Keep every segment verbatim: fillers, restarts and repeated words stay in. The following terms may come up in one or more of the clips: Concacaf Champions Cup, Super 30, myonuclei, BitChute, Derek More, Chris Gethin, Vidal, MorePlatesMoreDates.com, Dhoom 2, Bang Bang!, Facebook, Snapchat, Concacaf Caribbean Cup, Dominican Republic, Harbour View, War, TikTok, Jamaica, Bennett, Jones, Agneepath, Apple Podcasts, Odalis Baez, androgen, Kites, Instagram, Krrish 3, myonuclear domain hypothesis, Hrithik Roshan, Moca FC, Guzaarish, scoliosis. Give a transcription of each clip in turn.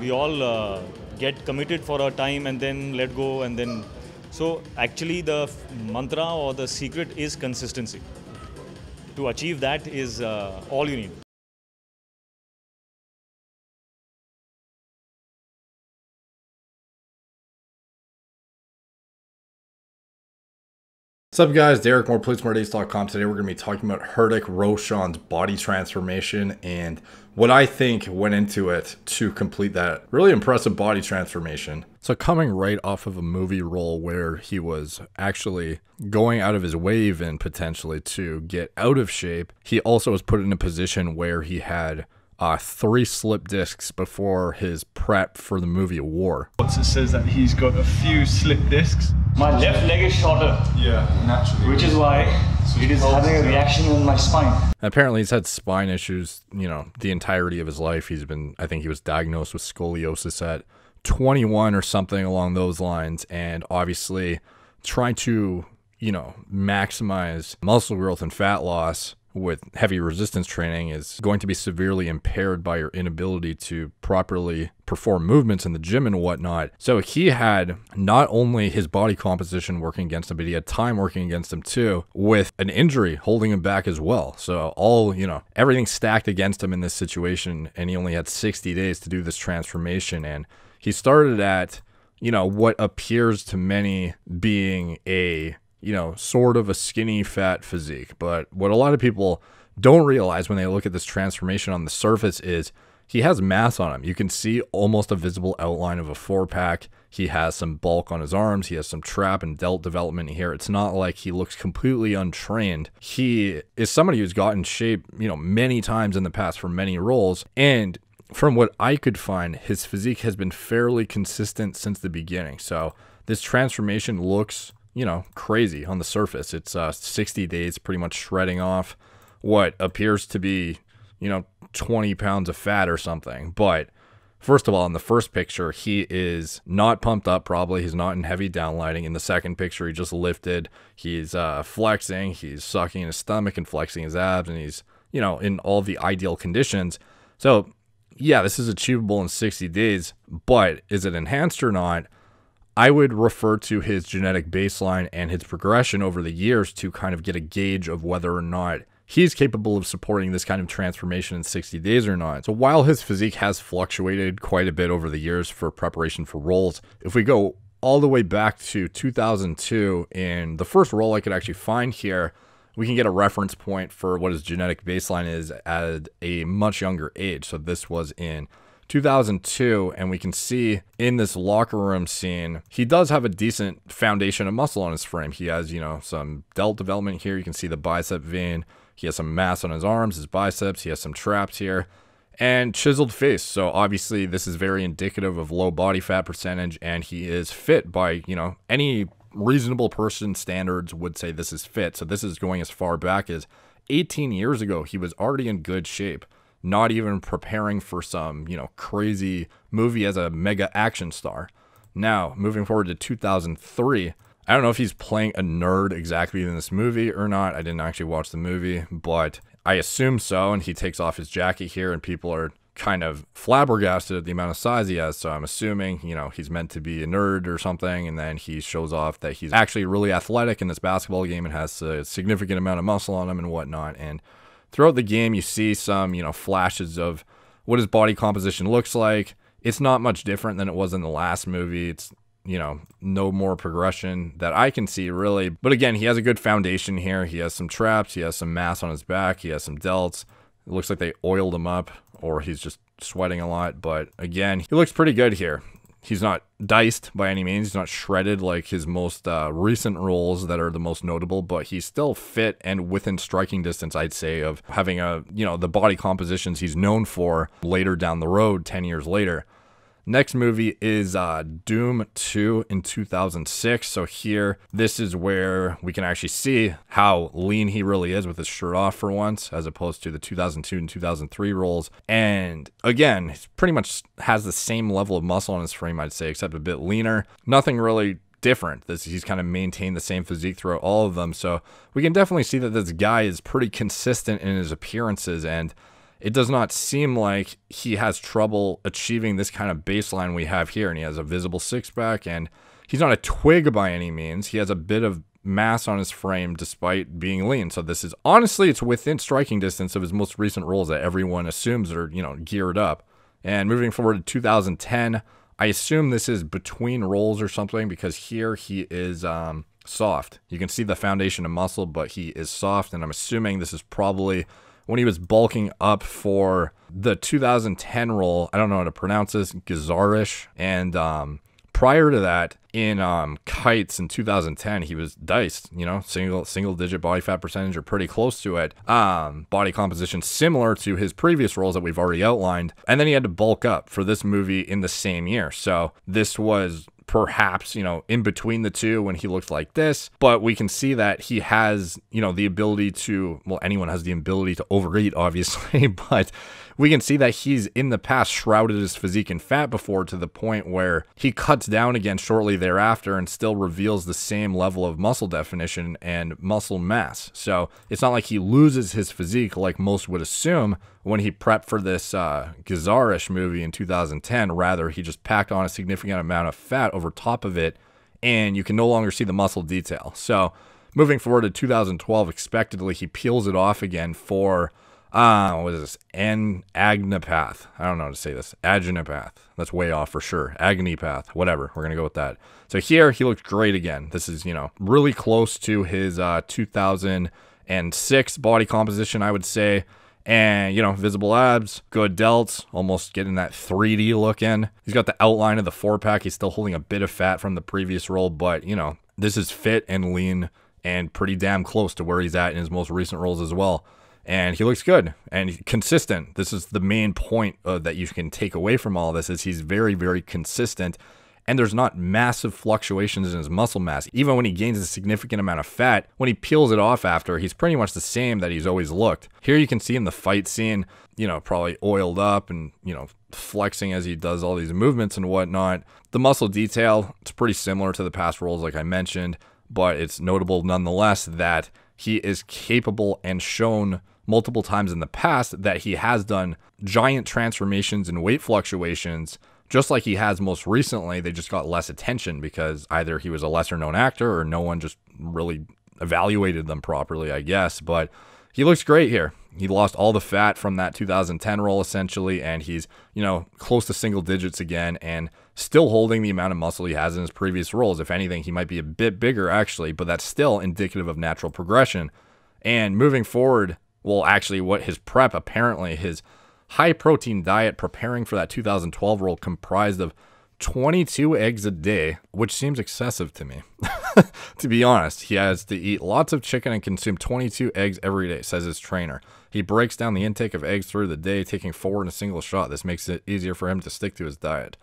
we all uh, get committed for our time and then let go and then. So actually the mantra or the secret is consistency. To achieve that is uh, all you need. What's up guys, Derek More, More Plates More Dates dot com. Today we're going to be talking about Hrithik Roshan's body transformation and what I think went into it to complete that really impressive body transformation. So coming right off of a movie role where he was actually going out of his way even potentially to get out of shape, he also was put in a position where he had uh, three slip discs before his prep for the movie War. It says that he's got a few slip discs. My left leg is shorter. Yeah, naturally. Which is why it is having a reaction in my spine. Apparently he's had spine issues, you know, the entirety of his life. He's been, I think he was diagnosed with scoliosis at twenty-one or something along those lines. And obviously trying to, you know, maximize muscle growth and fat loss with heavy resistance training is going to be severely impaired by your inability to properly perform movements in the gym and whatnot. So he had not only his body composition working against him, but he had time working against him too, with an injury holding him back as well. So all, you know, everything stacked against him in this situation, and he only had sixty days to do this transformation. And he started at, you know, what appears to many being a you know, sort of a skinny fat physique. But what a lot of people don't realize when they look at this transformation on the surface is he has mass on him. You can see almost a visible outline of a four pack. He has some bulk on his arms. He has some trap and delt development here. It's not like he looks completely untrained. He is somebody who's gotten shape, you know, many times in the past for many roles. And from what I could find, his physique has been fairly consistent since the beginning. So this transformation looks, you know, crazy on the surface. It's uh, sixty days pretty much shredding off what appears to be, you know, twenty pounds of fat or something. But first of all, in the first picture, he is not pumped up probably. He's not in heavy downlighting. In the second picture, he just lifted. He's uh, flexing. He's sucking his stomach and flexing his abs. And he's, you know, in all the ideal conditions. So, yeah, this is achievable in sixty days. But is it enhanced or not? I would refer to his genetic baseline and his progression over the years to kind of get a gauge of whether or not he's capable of supporting this kind of transformation in sixty days or not. So while his physique has fluctuated quite a bit over the years for preparation for roles, if we go all the way back to two thousand two, in the first role I could actually find here, we can get a reference point for what his genetic baseline is at a much younger age. So this was in two thousand two, and we can see in this locker room scene, he does have a decent foundation of muscle on his frame. He has, you know, some delt development here. You can see the bicep vein. He has some mass on his arms, his biceps. He has some traps here and chiseled face. So obviously this is very indicative of low body fat percentage, and he is fit by, you know, any reasonable person standards would say this is fit. So this is going as far back as eighteen years ago. He was already in good shape, not even preparing for some, you know, crazy movie as a mega action star. Now, moving forward to two thousand three, I don't know if he's playing a nerd exactly in this movie or not. I didn't actually watch the movie, but I assume so. And he takes off his jacket here, and people are kind of flabbergasted at the amount of size he has. So I'm assuming, you know, he's meant to be a nerd or something. And then he shows off that he's actually really athletic in this basketball game and has a significant amount of muscle on him and whatnot. And throughout the game, you see some, you know, flashes of what his body composition looks like. It's not much different than it was in the last movie. It's, you know, no more progression that I can see, really. But again, he has a good foundation here. He has some traps. He has some mass on his back. He has some delts. It looks like they oiled him up, or he's just sweating a lot. But again, he looks pretty good here. He's not diced by any means. He's not shredded like his most uh, recent roles that are the most notable, but he's still fit and within striking distance, I'd say, of having a, you know, the body compositions he's known for later down the road, ten years later. Next movie is uh, Dhoom two in two thousand six. So here, this is where we can actually see how lean he really is with his shirt off for once, as opposed to the two thousand two and two thousand three roles. And again, he pretty much has the same level of muscle on his frame, I'd say, except a bit leaner. Nothing really different. This, he's kind of maintained the same physique throughout all of them. So we can definitely see that this guy is pretty consistent in his appearances, and it does not seem like he has trouble achieving this kind of baseline we have here. And he has a visible six-pack, and he's not a twig by any means. He has a bit of mass on his frame despite being lean. So this is, honestly, it's within striking distance of his most recent roles that everyone assumes are, you know, geared up. And moving forward to two thousand ten, I assume this is between roles or something, because here he is um, soft. You can see the foundation of muscle, but he is soft, and I'm assuming this is probably when he was bulking up for the two thousand ten role. I don't know how to pronounce this, Guzaarish. And um, prior to that, in um, Kites in two thousand ten, he was diced, you know, single single digit body fat percentage or pretty close to it. Um, body composition similar to his previous roles that we've already outlined. And then he had to bulk up for this movie in the same year. So this was perhaps, you know, in between the two when he looked like this. But we can see that he has, you know, the ability to, well, anyone has the ability to overeat, obviously, but we can see that he's in the past shrouded his physique in fat before, to the point where he cuts down again shortly thereafter and still reveals the same level of muscle definition and muscle mass. So it's not like he loses his physique like most would assume when he prepped for this uh, Guzaarish movie in two thousand ten. Rather, he just packed on a significant amount of fat over top of it, and you can no longer see the muscle detail. So moving forward to two thousand twelve, expectedly, he peels it off again for uh what is this, an Agneepath. I don't know how to say this. Agneepath, that's way off for sure. Agneepath, whatever, we're gonna go with that. So here he looked great again. This is, you know, really close to his uh two thousand six body composition, I would say. And, you know, visible abs, good delts, almost getting that three D look in. He's got the outline of the four-pack. He's still holding a bit of fat from the previous role, but, you know, this is fit and lean and pretty damn close to where he's at in his most recent roles as well. And he looks good and consistent. This is the main point uh, that you can take away from all this, is he's very, very consistent. And there's not massive fluctuations in his muscle mass. Even when he gains a significant amount of fat, when he peels it off after, he's pretty much the same that he's always looked. Here you can see in the fight scene, you know, probably oiled up and, you know, flexing as he does all these movements and whatnot. The muscle detail, it's pretty similar to the past roles like I mentioned, but it's notable nonetheless that he is capable and shown multiple times in the past that he has done giant transformations and weight fluctuations. Just like he has most recently, they just got less attention because either he was a lesser known actor or no one just really evaluated them properly, I guess. But he looks great here. He lost all the fat from that two thousand ten role essentially, and he's, you know, close to single digits again and still holding the amount of muscle he has in his previous roles. If anything, he might be a bit bigger actually, but that's still indicative of natural progression. And moving forward, well, actually what his prep, apparently his high protein diet preparing for that two thousand twelve role comprised of twenty-two eggs a day, which seems excessive to me. To be honest, he has to eat lots of chicken and consume twenty-two eggs every day, says his trainer. He breaks down the intake of eggs through the day, taking four in a single shot. This makes it easier for him to stick to his diet.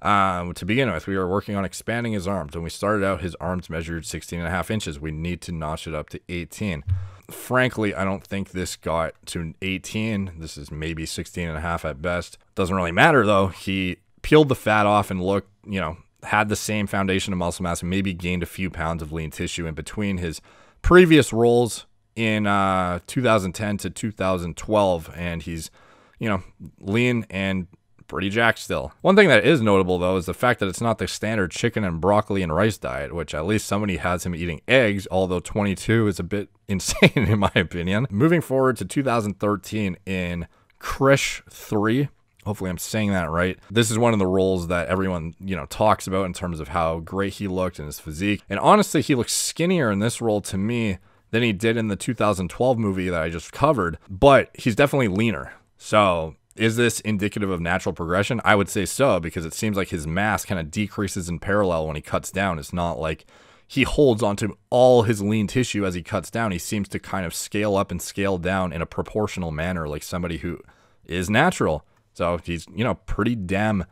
Um, to begin with, we were working on expanding his arms. When we started out, his arms measured sixteen and a half inches. We need to notch it up to eighteen. Frankly, I don't think this got to eighteen. This is maybe sixteen and a half at best. Doesn't really matter though. He peeled the fat off and looked, you know, had the same foundation of muscle mass and maybe gained a few pounds of lean tissue in between his previous roles in uh, two thousand ten to two thousand twelve. And he's, you know, lean and pretty jacked still. One thing that is notable though is the fact that it's not the standard chicken and broccoli and rice diet, which at least somebody has him eating eggs, although twenty-two is a bit insane in my opinion. Moving forward to two thousand thirteen in Krrish three, hopefully I'm saying that right. This is one of the roles that everyone, you know, talks about in terms of how great he looked in his physique. And honestly, he looks skinnier in this role to me than he did in the two thousand twelve movie that I just covered, but he's definitely leaner. So is this indicative of natural progression? I would say so, because it seems like his mass kind of decreases in parallel when he cuts down. It's not like he holds onto all his lean tissue as he cuts down. He seems to kind of scale up and scale down in a proportional manner, like somebody who is natural. So he's, you know, pretty damn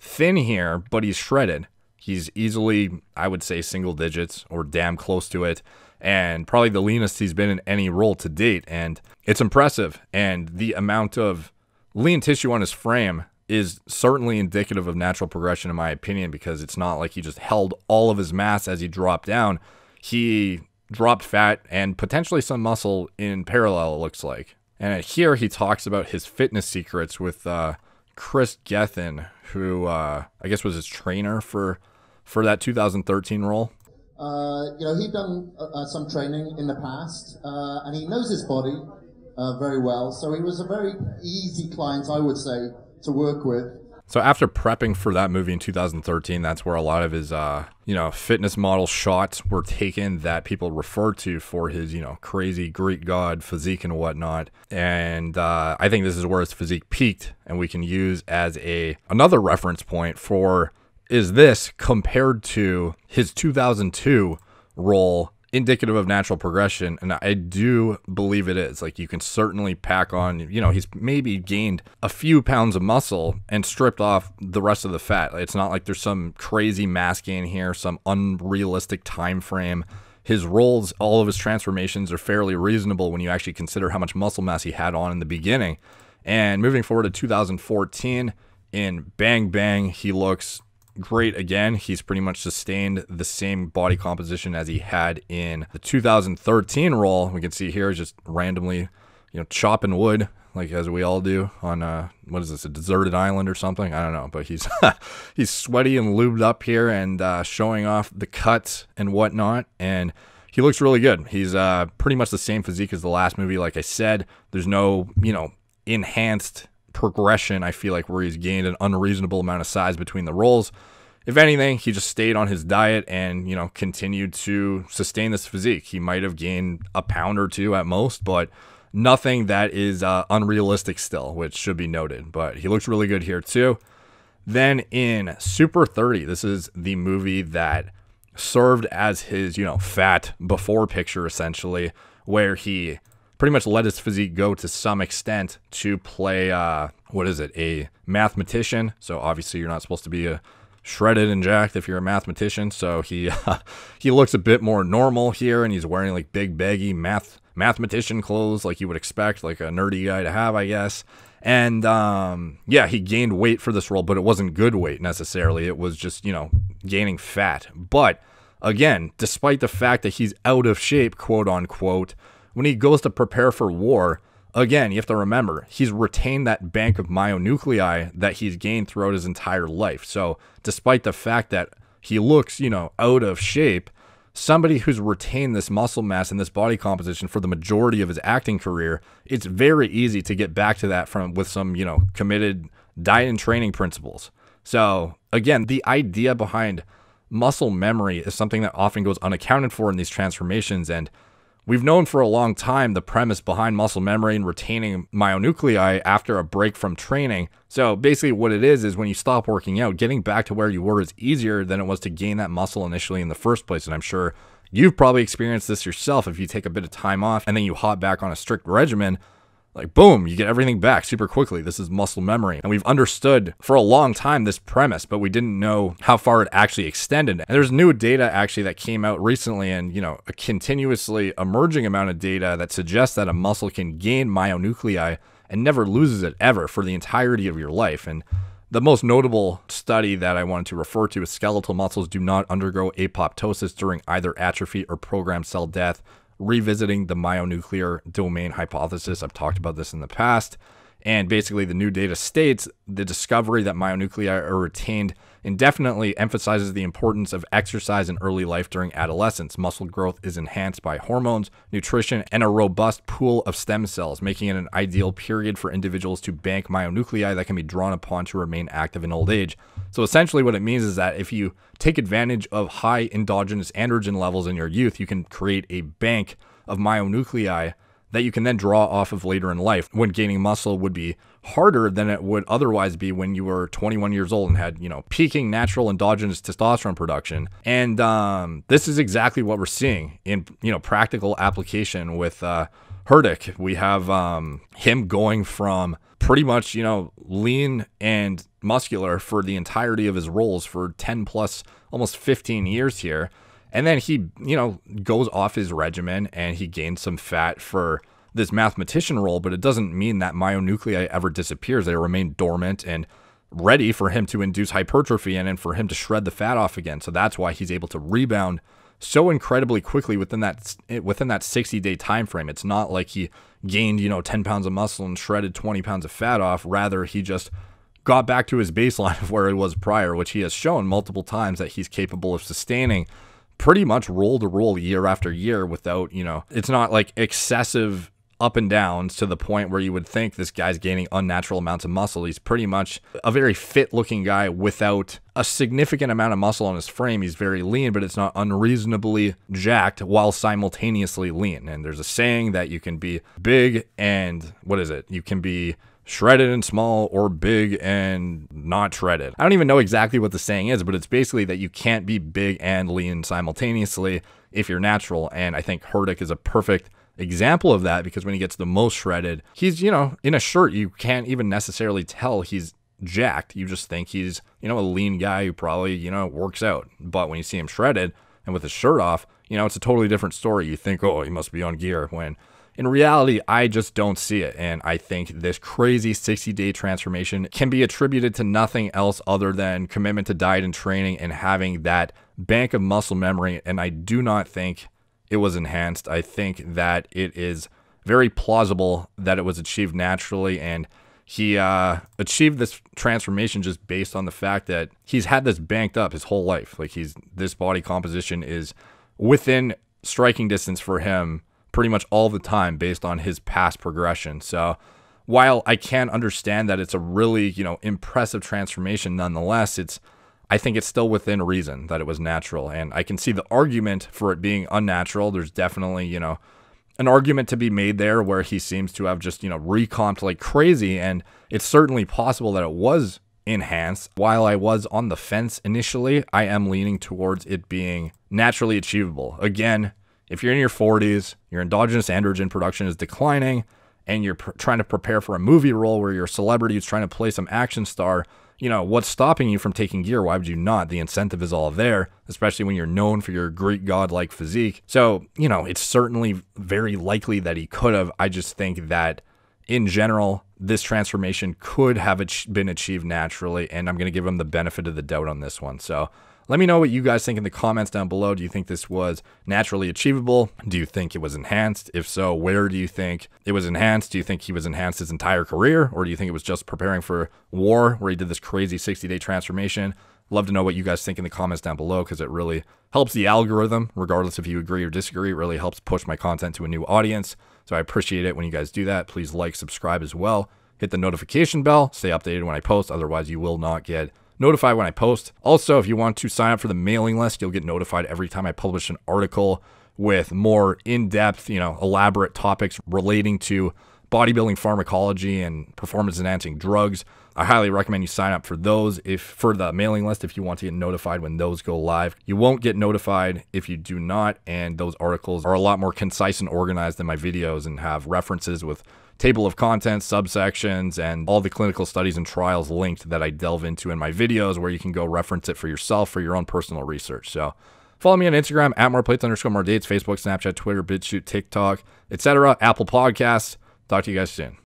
thin here, but he's shredded. He's easily, I would say, single digits or damn close to it, and probably the leanest he's been in any role to date. And it's impressive. And the amount of lean tissue on his frame is certainly indicative of natural progression in my opinion, because it's not like he just held all of his mass as he dropped down. He dropped fat and potentially some muscle in parallel, it looks like. And here he talks about his fitness secrets with uh, Chris Gethin, who uh, I guess was his trainer for for that two thousand thirteen role. Uh, you know, he'd done uh, some training in the past, uh, and he knows his body uh, very well. So he was a very easy client, I would say, to work with. So after prepping for that movie in two thousand thirteen, that's where a lot of his, uh, you know, fitness model shots were taken that people refer to for his, you know, crazy Greek god physique and whatnot. And uh, I think this is where his physique peaked, and we can use as a another reference point for is this compared to his two thousand two role indicative of natural progression. And I do believe it is. Like, you can certainly pack on, you know, he's maybe gained a few pounds of muscle and stripped off the rest of the fat. It's not like there's some crazy mass gain here, some unrealistic time frame. His roles, all of his transformations are fairly reasonable when you actually consider how much muscle mass he had on in the beginning. And moving forward to two thousand fourteen in Bang Bang, he looks great again. He's pretty much sustained the same body composition as he had in the two thousand thirteen role. We can see here just randomly, you know, chopping wood, like as we all do on uh what is this, a deserted island or something? I don't know, but he's he's sweaty and lubed up here and uh showing off the cuts and whatnot, and he looks really good. He's uh pretty much the same physique as the last movie. Like I said, there's no, you know, enhanced progression, I feel like, where he's gained an unreasonable amount of size between the roles. If anything, he just stayed on his diet and, you know, continued to sustain this physique. He might have gained a pound or two at most, but nothing that is uh, unrealistic still, which should be noted. But he looks really good here too. Then in Super thirty, this is the movie that served as his, you know, fat before picture, essentially, where he pretty much let his physique go to some extent to play, uh, what is it, a mathematician. So obviously you're not supposed to be a shredded and jacked if you're a mathematician. So he uh, he looks a bit more normal here, and he's wearing like big baggy math mathematician clothes like you would expect like a nerdy guy to have, I guess. And um, yeah, he gained weight for this role, but it wasn't good weight necessarily. It was just, you know, gaining fat. But again, despite the fact that he's out of shape, quote unquote, when he goes to prepare for War, again, you have to remember, he's retained that bank of myonuclei that he's gained throughout his entire life. So despite the fact that he looks, you know, out of shape, somebody who's retained this muscle mass and this body composition for the majority of his acting career, it's very easy to get back to that from with some, you know, committed diet and training principles. So again, the idea behind muscle memory is something that often goes unaccounted for in these transformations, and we've known for a long time the premise behind muscle memory and retaining myonuclei after a break from training. So basically what it is is when you stop working out, getting back to where you were is easier than it was to gain that muscle initially in the first place. And I'm sure you've probably experienced this yourself. If you take a bit of time off and then you hop back on a strict regimen, like boom, you get everything back super quickly. This is muscle memory. And we've understood for a long time this premise, but we didn't know how far it actually extended. And there's new data actually that came out recently, and, you know, a continuously emerging amount of data that suggests that a muscle can gain myonuclei and never loses it ever for the entirety of your life. And the most notable study that I wanted to refer to is skeletal muscles do not undergo apoptosis during either atrophy or programmed cell death. Revisiting the myonuclear domain hypothesis. I've talked about this in the past. And basically the new data states the discovery that myonuclei are retained indefinitely emphasizes the importance of exercise in early life during adolescence. Muscle growth is enhanced by hormones, nutrition, and a robust pool of stem cells, making it an ideal period for individuals to bank myonuclei that can be drawn upon to remain active in old age. So essentially what it means is that if you take advantage of high endogenous androgen levels in your youth, you can create a bank of myonuclei that you can then draw off of later in life, when gaining muscle would be harder than it would otherwise be when you were twenty-one years old and had, you know, peaking natural endogenous testosterone production. And um, this is exactly what we're seeing in, you know, practical application with uh, Hrithik. We have um, him going from pretty much, you know, lean and muscular for the entirety of his roles for ten plus, almost fifteen years here. And then he, you know, goes off his regimen and he gains some fat for this mathematician role, but it doesn't mean that myonuclei ever disappears. They remain dormant and ready for him to induce hypertrophy and then for him to shred the fat off again. So that's why he's able to rebound so incredibly quickly within that within that sixty day time frame. It's not like he gained, you know, ten pounds of muscle and shredded twenty pounds of fat off. Rather, he just got back to his baseline of where it was prior, which he has shown multiple times that he's capable of sustaining pretty much roll to roll year after year without, you know, it's not like excessive up and downs to the point where you would think this guy's gaining unnatural amounts of muscle. He's pretty much a very fit looking guy without a significant amount of muscle on his frame. He's very lean, but it's not unreasonably jacked while simultaneously lean. And there's a saying that you can be big and what is it? You can be shredded and small, or big and not shredded. I don't even know exactly what the saying is, but it's basically that you can't be big and lean simultaneously if you're natural. And I think Hrithik is a perfect example of that, because when he gets the most shredded, he's, you know, in a shirt, you can't even necessarily tell he's jacked. You just think he's, you know, a lean guy who probably, you know, works out. But when you see him shredded and with his shirt off, you know, it's a totally different story. You think, oh, he must be on gear, when in reality, I just don't see it. And I think this crazy sixty day transformation can be attributed to nothing else other than commitment to diet and training and having that bank of muscle memory. And I do not think it was enhanced. I think that it is very plausible that it was achieved naturally, and he uh, achieved this transformation just based on the fact that he's had this banked up his whole life. Like, he's, this body composition is within striking distance for him pretty much all the time based on his past progression. So while I can understand that it's a really, you know, impressive transformation, nonetheless, it's, I think it's still within reason that it was natural. And I can see the argument for it being unnatural. There's definitely, you know, an argument to be made there where he seems to have just, you know, recomped like crazy. And it's certainly possible that it was enhanced. While I was on the fence initially, I am leaning towards it being naturally achievable. Again, if you're in your forties, your endogenous androgen production is declining, and you're pr trying to prepare for a movie role where you're a celebrity who's trying to play some action star, you know, what's stopping you from taking gear? Why would you not? The incentive is all there, especially when you're known for your Greek god-like physique. So, you know, it's certainly very likely that he could have. I just think that in general, this transformation could have been achieved naturally, and I'm going to give him the benefit of the doubt on this one. So let me know what you guys think in the comments down below. Do you think this was naturally achievable? Do you think it was enhanced? If so, where do you think it was enhanced? Do you think he was enhanced his entire career? Or do you think it was just preparing for War, where he did this crazy sixty day transformation? Love to know what you guys think in the comments down below, because it really helps the algorithm. Regardless if you agree or disagree, it really helps push my content to a new audience. So I appreciate it when you guys do that. Please like, subscribe as well. Hit the notification bell. Stay updated when I post. Otherwise, you will not get notified when I post. Also, if you want to sign up for the mailing list, you'll get notified every time I publish an article with more in-depth, you know, elaborate topics relating to bodybuilding pharmacology and performance-enhancing drugs. I highly recommend you sign up for those if for the mailing list if you want to get notified when those go live. You won't get notified if you do not, and those articles are a lot more concise and organized than my videos and have references with table of contents, subsections, and all the clinical studies and trials linked that I delve into in my videos, where you can go reference it for yourself for your own personal research. So follow me on Instagram at moreplates underscore more dates, Facebook, Snapchat, Twitter, BitChute, TikTok, et cetera, Apple Podcasts. Talk to you guys soon.